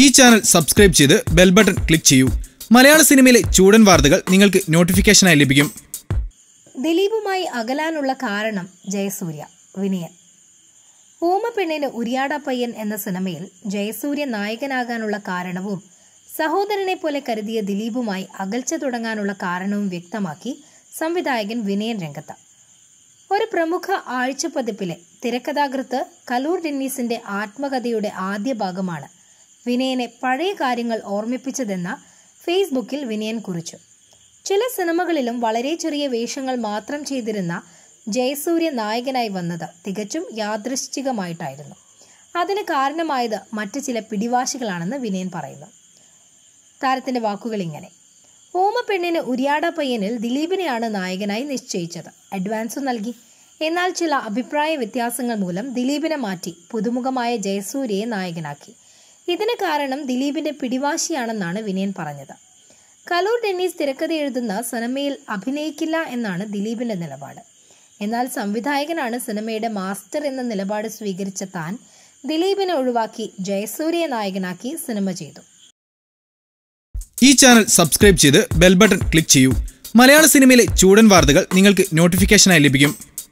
ഈ channel subscribe ചെയ്ത് bell button click ചെയ്യൂ. മലയാള സിനിമയിലെ ചൂടൻ വാർത്തകൾ നിങ്ങൾക്ക് നോട്ടിഫിക്കേഷനായി ലഭിക്കും. ദിലീപുമായി അകലാനുള്ള കാരണം ജയസൂര്യ വിനയൻ. ഓമപ്പെണ്ണിന് ഉരിയാട പയ്യൻ എന്ന സിനിമയിൽ ജയസൂര്യ നായകനാകാനുള്ള കാരണവും സഹോദരനെ പോലെ കരുതിയ ദിലീപുമായി അകൽച്ച തുടങ്ങാനുള്ള കാരണവും വ്യക്തമാക്കി സംവിധായകൻ വിനയൻ രംഗത്ത്. ഒരു പ്രമുഖ ആഴ്ചപ്പതിപ്പിലെ തിരക്കഥാകൃത്ത് കലൂർ ഡെന്നീസിന്റെ ആത്മകഥയുടെ ആദ്യ ഭാഗമാണ് വിനയനെ പഴയ കാര്യങ്ങൾ ഓർമ്മിപ്പിച്ചതെന്ന ഫേസ്ബുക്കിൽ വിനയൻ കുറിച്ചു. ചില സിനിമകളിലും വളരെ ചെറിയ വേഷങ്ങൾ മാത്രം ചെയ്തിരുന്ന ജയസൂര്യ നായകനായി വന്നത് തികച്ചും യാദൃശ്ചികമായിട്ടായിരുന്നു. അതിന് കാരണമായത് മറ്റ് ചില പിടിവാശികളാണെന്ന് വിനയൻ പറയുന്നു. താരത്തിന്റെ വാക്കുകൾ ഇങ്ങനെ: ഓമപ്പെണ്ണിന് ഉരിയാട പയ്യനിൽ ദിലീപിനെയാണ് നായകനായി നിശ്ചയിച്ചത്. അഡ്വാൻസ് നൽകി. എന്നാൽ ചില അഭിപ്രായ വ്യത്യാസങ്ങൾ മൂലം ദിലീപിനെ മാറ്റി പുതുമുഖമായ ജയസൂര്യയെ നായകനാക്കി. ഇതിന് കാരണം ദിലീപിന്റെ പിടിവാശിയാണെന്നാണ് വിനയൻ പറഞ്ഞത്. കലൂർ ഡെന്നീസ് തിരക്കഥ എഴുതുന്ന സിനിമയിൽ അഭിനയിക്കില്ല എന്നാണ് ദിലീപിന്റെ നിലപാട്. എന്നാൽ സംവിധായകനാണ് സിനിമയുടെ മാസ്റ്റർ എന്ന നിലപാട് സ്വീകരിച്ച താൻ ദിലീപിനെ ഒഴിവാക്കി ജയസൂര്യ നായകനാക്കി സിനിമ ചെയ്തു. ഈ ചാനൽ സബ്സ്ക്രൈബ് ചെയ്ത് ബെൽ ബട്ടൺ ക്ലിക്ക് ചെയ്യൂ. മലയാള സിനിമയിലെ ചൂടൻ വാർത്തകൾ നിങ്ങൾക്ക് നോട്ടിഫിക്കേഷനായി ലഭിക്കും.